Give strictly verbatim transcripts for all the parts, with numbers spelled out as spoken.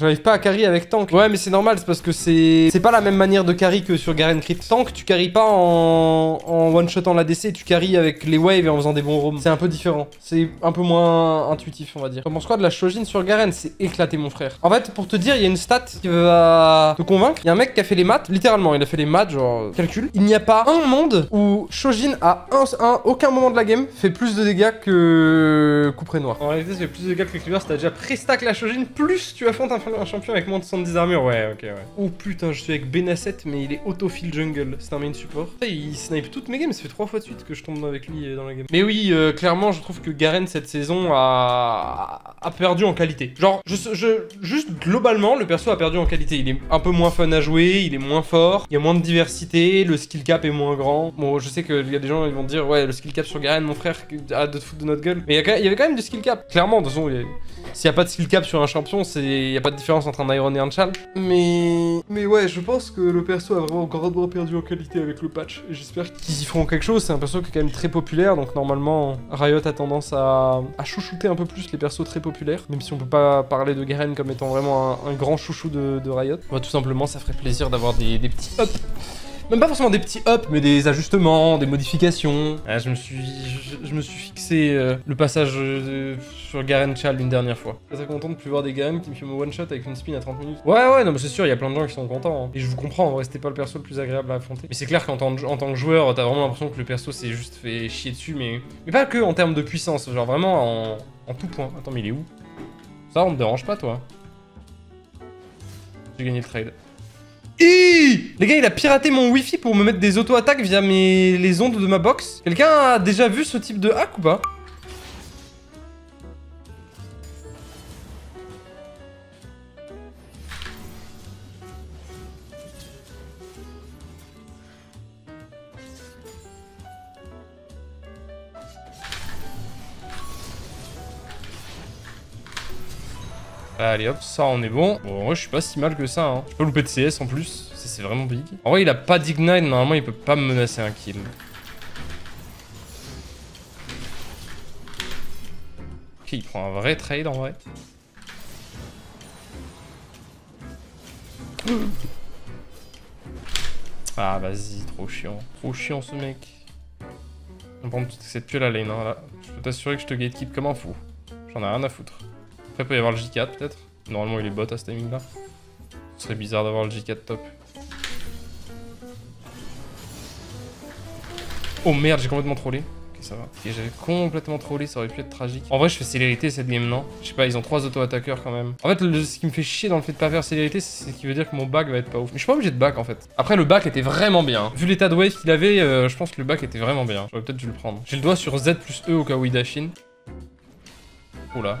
J'arrive pas à carry avec Tank. Ouais mais c'est normal, c'est parce que c'est c'est pas la même manière de carry que sur Garen Crypt. Tank tu carry pas en, en one shot en A D C, tu carry avec les waves et en faisant des bons roams. C'est un peu différent, c'est un peu moins intuitif on va dire. Comment je crois de la Shojin sur Garen, c'est éclaté mon frère. En fait pour te dire, il y a une stat qui va te convaincre. Il y a un mec qui a fait les maths, littéralement il a fait les maths genre calcul. Il n'y a pas un monde où Shojin à un, un, aucun moment de la game fait plus de dégâts que Couper et Noir. En réalité ça fait plus de dégâts que Cleaver, c'est déjà pré-stack la Shojin plus tu affrontes un un champion avec moins de soixante-dix armures, ouais, ok, ouais. Oh putain, je suis avec Benasset, mais il est autofill jungle, c'est un main support. Il snipe toutes mes games, ça fait trois fois de suite que je tombe avec lui dans la game. Mais oui, euh, clairement, je trouve que Garen cette saison a, a perdu en qualité. Genre, je, je, juste globalement, le perso a perdu en qualité. Il est un peu moins fun à jouer, il est moins fort, il y a moins de diversité, le skill cap est moins grand. Bon, je sais qu'il y a des gens qui vont dire, ouais, le skill cap sur Garen, mon frère, arrête de te foutre de notre gueule. Mais il y, a, il y avait quand même du skill cap. Clairement, de toute façon, s'il n'y a pas de skill cap sur un champion, il n'y a pas de différence entre un Iron et un chal. Mais... Mais ouais, je pense que le perso a vraiment grandement perdu en qualité avec le patch. J'espère qu'ils y feront quelque chose. C'est un perso qui est quand même très populaire, donc normalement, Riot a tendance à, à chouchouter un peu plus les persos très populaires, même si on peut pas parler de Garen comme étant vraiment un, un grand chouchou de, de Riot. Bah, tout simplement, ça ferait plaisir d'avoir des, des petits hop. Même pas forcément des petits up, mais des ajustements, des modifications. Ah, je me suis, je, je me suis fixé euh, le passage euh, sur Garen Child une dernière fois. Je suis très content de plus voir des Garen qui me font mon one shot avec une spin à trente minutes. Ouais, ouais, non, mais c'est sûr, il y a plein de gens qui sont contents. Hein. Et je vous comprends, en vrai, c'était pas le perso le plus agréable à affronter. Mais c'est clair qu'en tant, en tant que joueur, t'as vraiment l'impression que le perso s'est juste fait chier dessus, mais, mais pas que en termes de puissance, genre vraiment en, en tout point. Attends, mais il est où? Ça, on me dérange pas, toi. J'ai gagné le trade. Hi, les gars, il a piraté mon wifi pour me mettre des auto-attaques via mes... les ondes de ma box. Quelqu'un a déjà vu ce type de hack ou pas? Allez hop, ça on est bon. Bon, en vrai, je suis pas si mal que ça. Hein. Je peux louper de C S en plus. C'est vraiment big. En vrai, il a pas d'ignite. Normalement, il peut pas me menacer un kill. Ok, il prend un vrai trade en vrai. Ah, vas-y, trop chiant. Trop chiant ce mec. Bon, c'est plus la lane. Hein, là. Je peux t'assurer que je te gatekeep comme un fou. J'en ai rien à foutre. Après, il peut y avoir le J quatre peut-être. Normalement, il est bot à ce timing là. Ce serait bizarre d'avoir le J quatre top. Oh merde, j'ai complètement trollé. Ok, ça va. Ok, j'avais complètement trollé, ça aurait pu être tragique. En vrai, je fais célérité cette game, non? Je sais pas, ils ont trois auto-attaqueurs quand même. En fait, le, ce qui me fait chier dans le fait de pas faire célérité, c'est ce qui veut dire que mon back va être pas ouf. Mais je suis pas obligé de back en fait. Après, le back était vraiment bien. Vu l'état de wave qu'il avait, euh, je pense que le back était vraiment bien. J'aurais peut-être dû le prendre. J'ai le doigt sur Z plus E au cas où il dash in. Oula.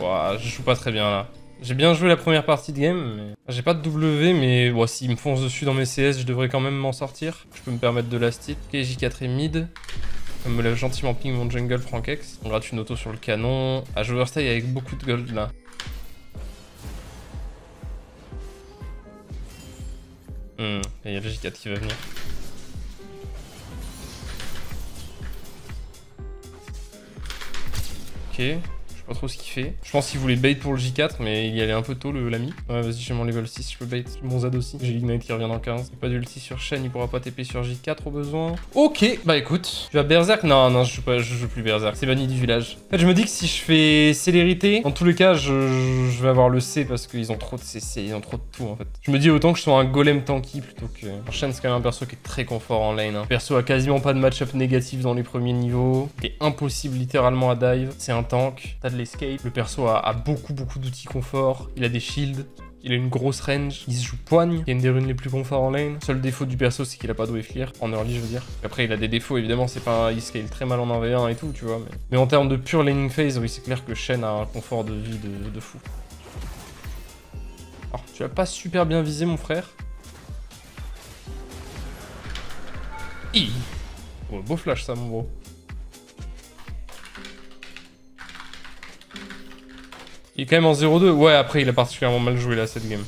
Wow, je joue pas très bien là. J'ai bien joué la première partie de game, mais... J'ai pas de W, mais bon, s'ils me foncent dessus dans mes C S, je devrais quand même m'en sortir. Je peux me permettre de la steal. Ok, J quatre est mid. On me lève gentiment ping mon jungle Frankex. On gratte une auto sur le canon. Ah, je overstay avec beaucoup de gold là. Hmm, il y a le J quatre qui va venir. Ok. Pas trop ce qu'il fait. Je pense qu'il voulait bait pour le J quatre, mais il y allait un peu tôt l'ami. Ouais, vas-y, j'ai mon level six, je peux bait mon Zad aussi. J'ai l'ignite qui revient dans quinze. Pas d'ulti sur Shen, il pourra pas T P sur J quatre au besoin. Ok, bah écoute. Tu vas Berserk? Non, non, je joue, pas, je joue plus Berserk. C'est banni du village. En fait, je me dis que si je fais célérité, dans tous les cas, je, je, je vais avoir le C parce qu'ils ont trop de C C, ils ont trop de tout en fait. Je me dis autant que je sois un golem tanky plutôt que. Alors, Shen, c'est quand même un perso qui est très confort en lane. Hein. Le perso a quasiment pas de match-up négatif dans les premiers niveaux. C'est impossible littéralement à dive. C'est un tank. T'as de l'escape, le perso a, a beaucoup beaucoup d'outils confort, il a des shields, il a une grosse range, il se joue poigne, il a une des runes les plus conforts en lane. Seul défaut du perso c'est qu'il a pas de wave clear, en early je veux dire. Après il a des défauts évidemment, c'est pas, il scale très mal en un v un et tout tu vois. Mais, mais en termes de pure laning phase, oui c'est clair que Shen a un confort de vie de, de fou. Alors tu as pas super bien visé mon frère. Hi. Oh, beau flash ça mon gros. Il est quand même en zéro deux. Ouais, après, il a particulièrement mal joué, là, cette game.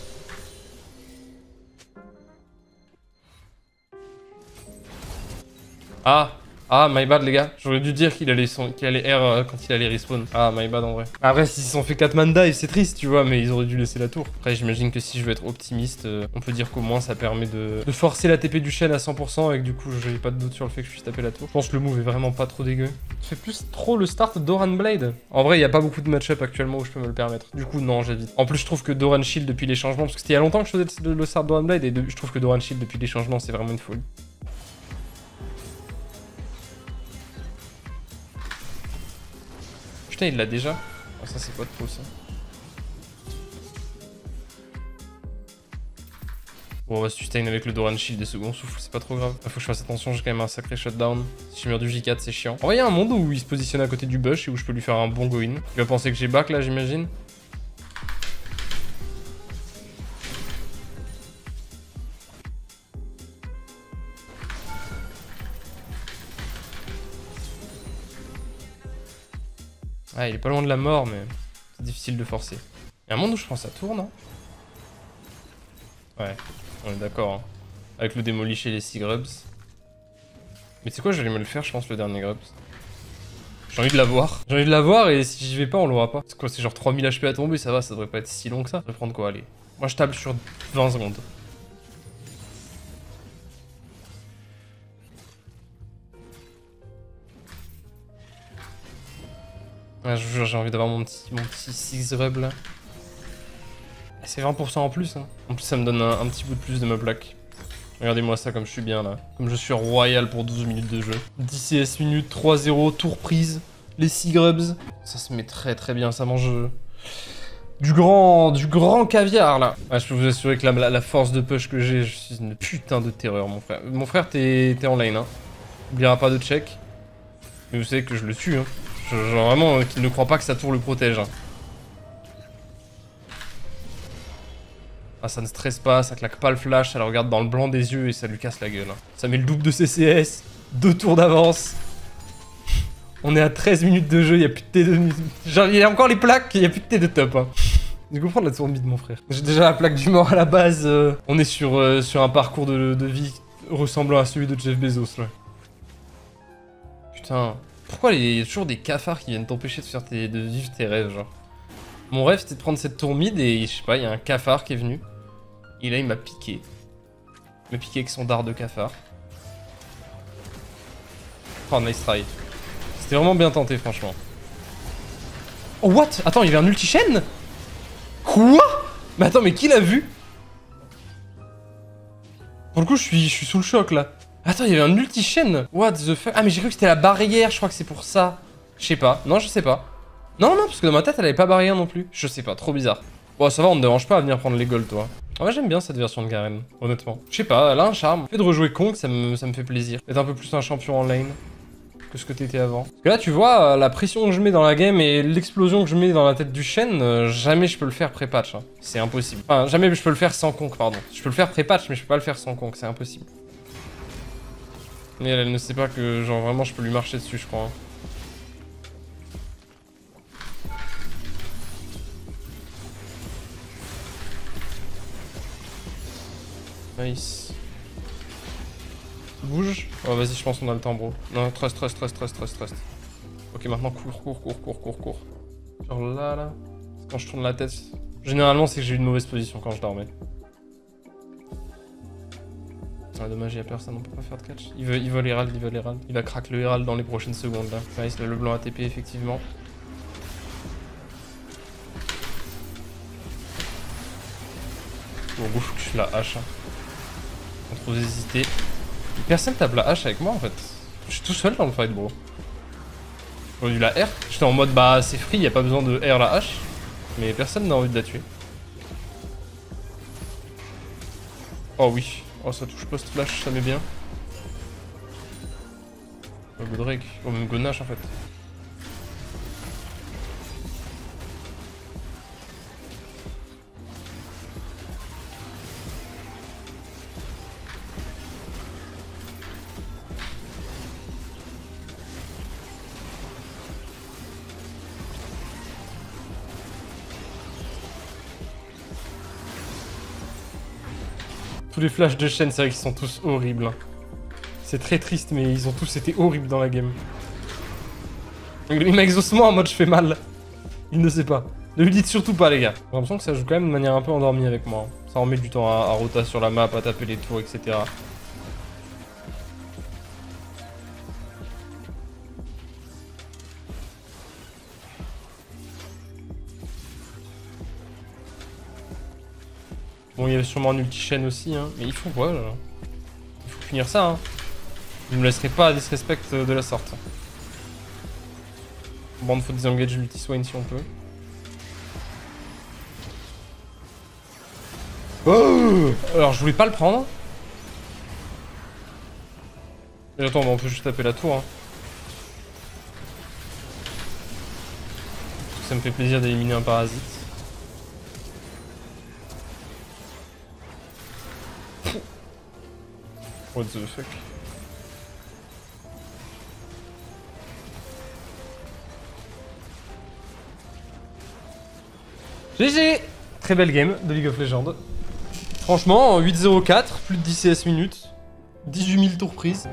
Ah, Ah, my bad, les gars. J'aurais dû dire qu'il allait, son... qu'il allait air euh, quand il allait respawn. Ah, my bad en vrai. Après, s'ils se sont fait quatre man dive, c'est triste, tu vois, mais ils auraient dû laisser la tour. Après, j'imagine que si je veux être optimiste, euh, on peut dire qu'au moins ça permet de... de forcer la T P du Shen à cent pour cent et que du coup, j'ai pas de doute sur le fait que je puisse taper la tour. Je pense que le move est vraiment pas trop dégueu. Je fais plus trop le start Doran Blade. En vrai, il n'y a pas beaucoup de match-up actuellement où je peux me le permettre. Du coup, non, j'évite. En plus, je trouve que Doran Shield depuis les changements, parce que c'était il y a longtemps que je faisais le start Doran Blade et de... je trouve que Doran Shield depuis les changements, c'est vraiment une folie. Il l'a déjà. Oh, ça c'est pas de peau ça. Bon, on va se sustain avec le Doran Shield des secondes souffle, c'est pas trop grave. Faut que je fasse attention, j'ai quand même un sacré shutdown. Si je meurs du J quatre, c'est chiant. En vrai, il y a un monde où il se positionne à côté du bush et où je peux lui faire un bon go-in. Il va penser que j'ai back là, j'imagine. Ah, il est pas loin de la mort, mais c'est difficile de forcer. Il y a un monde où je pense à tour, non? Ouais, on est d'accord. Hein. Avec le démolish et les six grubs. Mais c'est quoi, j'allais me le faire, je pense, le dernier grubs. J'ai envie de l'avoir. J'ai envie de l'avoir et si j'y vais pas, on l'aura pas. C'est quoi, c'est genre trois mille H P à tomber, ça va, ça devrait pas être si long que ça. Je vais prendre quoi, allez. Moi, je table sur vingt secondes. Ouais, je vous jure, j'ai envie d'avoir mon petit, mon petit six rub là. C'est vingt pour cent en plus, hein. En plus, ça me donne un, un petit bout de plus de ma plaque. Regardez-moi ça comme je suis bien là. Comme je suis royal pour douze minutes de jeu. dix C S minutes, trois zéro, tour prise, les six grubs. Ça se met très très bien, ça mange du grand, du grand caviar là. Ouais, je peux vous assurer que la, la force de push que j'ai, je suis une putain de terreur, mon frère. Mon frère, t'es en lane, hein. N'oubliera pas de check. Mais vous savez que je le tue, hein. Genre vraiment euh, qu'il ne croit pas que sa tour le protège. Hein. Ah, ça ne stresse pas, ça claque pas le flash, ça le regarde dans le blanc des yeux et ça lui casse la gueule. Hein. Ça met le double de C C S, deux tours d'avance. On est à treize minutes de jeu, il n'y a plus de T deux. Genre, il y a encore les plaques, il n'y a plus de T deux top. Hein. Je comprends la tour de bide, mon frère. J'ai déjà la plaque du mort à la base. Euh... On est sur, euh, sur un parcours de, de vie ressemblant à celui de Jeff Bezos. Là. Putain. Pourquoi il y a toujours des cafards qui viennent t'empêcher de faire tes, de vivre tes rêves, genre. Mon rêve, c'était de prendre cette tour mid et, je sais pas, il y a un cafard qui est venu. Et là, il m'a piqué. Il m'a piqué avec son dard de cafard. Oh, nice try. C'était vraiment bien tenté, franchement. Oh, what? Attends, il y avait un ulti-chaîne? Quoi? Mais attends, mais qui l'a vu? Pour le coup, je suis, je suis sous le choc, là. Attends, il y avait un ulti-chaîne. What the fuck? Ah, mais j'ai cru que c'était la barrière, je crois que c'est pour ça. Je sais pas. Non, je sais pas. Non, non, parce que dans ma tête, elle avait pas barrière non plus. Je sais pas, trop bizarre. Bon, ça va, on ne dérange pas à venir prendre les goals, toi. En vrai, j'aime bien cette version de Garen, honnêtement. Je sais pas, elle a un charme. Le fait de rejouer Conq, ça me, ça me fait plaisir. D'être un peu plus un champion en lane que ce que t'étais avant. Parce que là, tu vois, la pression que je mets dans la game et l'explosion que je mets dans la tête du Shen, euh, jamais je peux le faire pré-patch. Hein. C'est impossible. Enfin, jamais je peux le faire sans Conq, pardon. Je peux le faire pré-patch, mais je peux pas le faire sans Conq, c'est impossible. Mais elle, elle ne sait pas que, genre, vraiment, je peux lui marcher dessus, je crois. Hein. Nice. Bouge. Oh, vas-y, je pense qu'on a le temps, bro. Non, trust, trust, trust, trust, trust, trust. Ok, maintenant, cours, cours, cours, cours, cours, cours. Genre là, là. Quand je tourne la tête. Généralement, c'est que j'ai eu une mauvaise position quand je dormais. Ah, dommage, il n'y a personne, on peut pas faire de catch. Il veut, il veut l'Hérald, il veut l'Hérald. Il va craquer le Hérald dans les prochaines secondes là. Enfin, il se le blanc A T P effectivement. Bon, faut que je la hache. Hein. Sans trop hésiter. Personne tape la hache avec moi en fait. Je suis tout seul dans le fight, bro. J'aurais dû la R. J'étais en mode bah c'est free, il n'y a pas besoin de R la hache. Mais personne n'a envie de la tuer. Oh oui. Oh, ça touche post-flash, ça met bien. Oh, Godrake. Oh, même Godnash en fait. Les flashs de Shen, c'est vrai qu'ils sont tous horribles. C'est très triste, mais ils ont tous été horribles dans la game. Il m'a exaucement en mode je fais mal. Il ne sait pas. Ne lui dites surtout pas, les gars. J'ai l'impression que ça joue quand même de manière un peu endormie avec moi. Ça en met du temps à, à rota sur la map, à taper les tours, et cetera. Bon, il y a sûrement un multi-chaîne aussi, hein. Mais il faut quoi, là? Il faut finir ça, hein. Vous ne me laisserez pas à disrespect de la sorte. Bon, il faut désengager le multi-swain si on peut. Oh! Alors, je voulais pas le prendre. Et attends, on peut juste taper la tour, hein. Ça me fait plaisir d'éliminer un parasite. What the fuck? G G! Très belle game de League of Legends. Franchement, huit zéro quatre, plus de dix C S minutes, dix-huit mille tours prises.